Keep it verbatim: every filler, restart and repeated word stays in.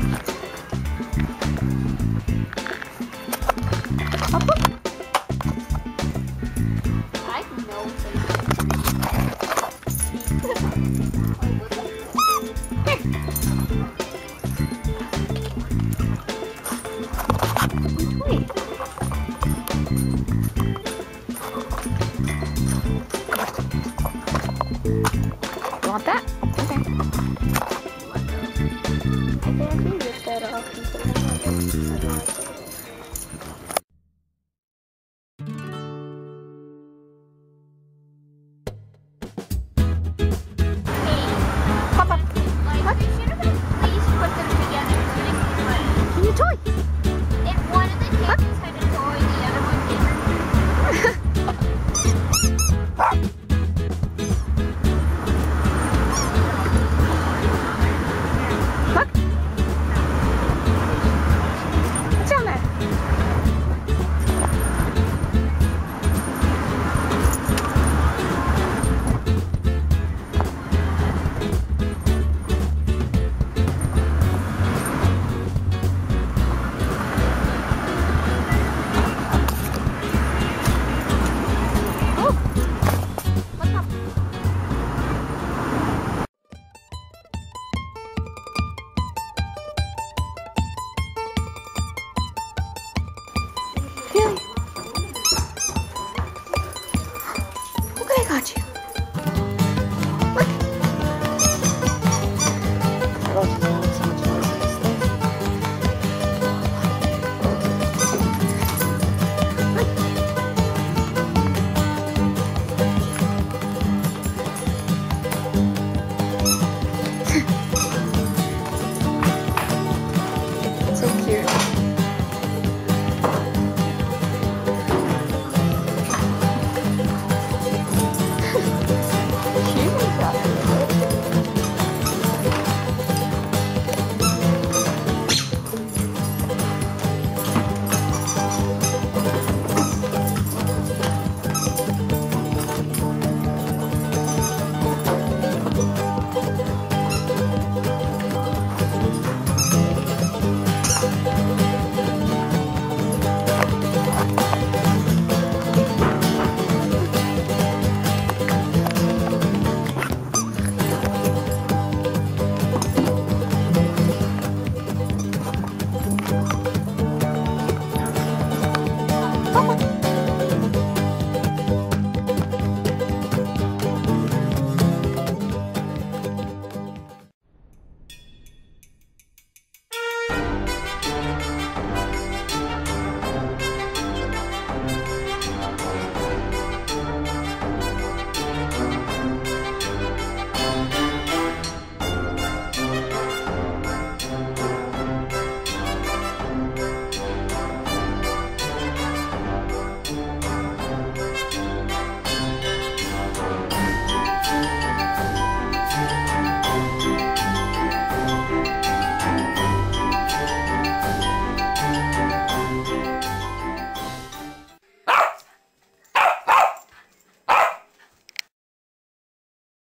I think I can rip that off.